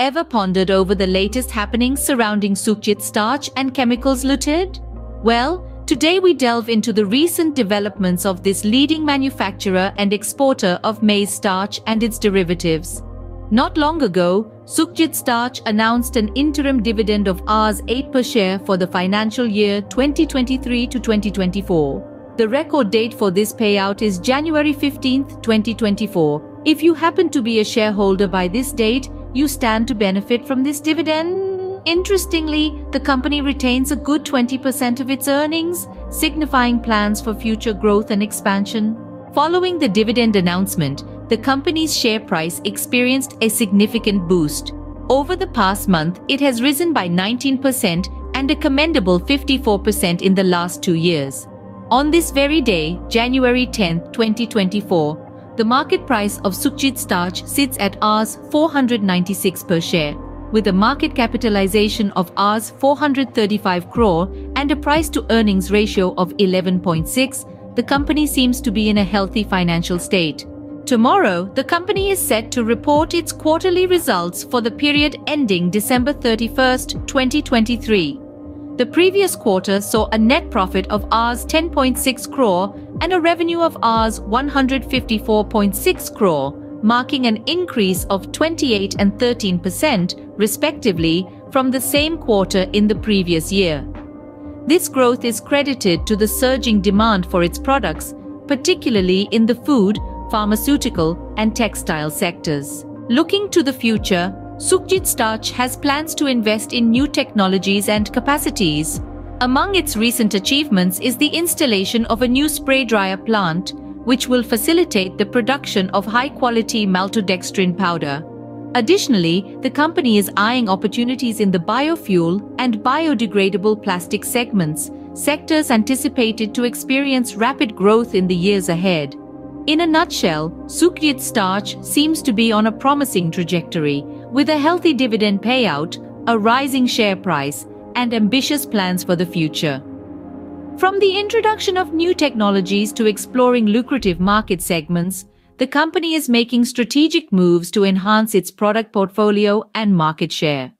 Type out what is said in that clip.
Ever pondered over the latest happenings surrounding Sukhjit Starch and Chemicals Ltd? Well, today we delve into the recent developments of this leading manufacturer and exporter of maize starch and its derivatives. Not long ago, Sukhjit Starch announced an interim dividend of Rs 8 per share for the financial year 2023 to 2024. The record date for this payout is January 15, 2024. If you happen to be a shareholder by this date, you stand to benefit from this dividend. Interestingly, the company retains a good 20% of its earnings, signifying plans for future growth and expansion. Following the dividend announcement, the company's share price experienced a significant boost. Over the past month, it has risen by 19% and a commendable 54% in the last 2 years. On this very day, January 10, 2024, the market price of Sukhjit Starch sits at Rs 496 per share, with a market capitalization of Rs 435 crore and a price-to-earnings ratio of 11.6, the company seems to be in a healthy financial state. Tomorrow, the company is set to report its quarterly results for the period ending December 31, 2023. The previous quarter saw a net profit of Rs 10.6 crore and a revenue of Rs 154.6 crore, marking an increase of 28 and 13%, respectively, from the same quarter in the previous year. This growth is credited to the surging demand for its products, particularly in the food, pharmaceutical, and textile sectors. Looking to the future, Sukhjit Starch has plans to invest in new technologies and capacities. Among its recent achievements is the installation of a new spray dryer plant, which will facilitate the production of high-quality maltodextrin powder. Additionally, the company is eyeing opportunities in the biofuel and biodegradable plastic segments, sectors anticipated to experience rapid growth in the years ahead. In a nutshell, Sukhjit Starch seems to be on a promising trajectory, with a healthy dividend payout, a rising share price, and ambitious plans for the future. From the introduction of new technologies to exploring lucrative market segments, the company is making strategic moves to enhance its product portfolio and market share.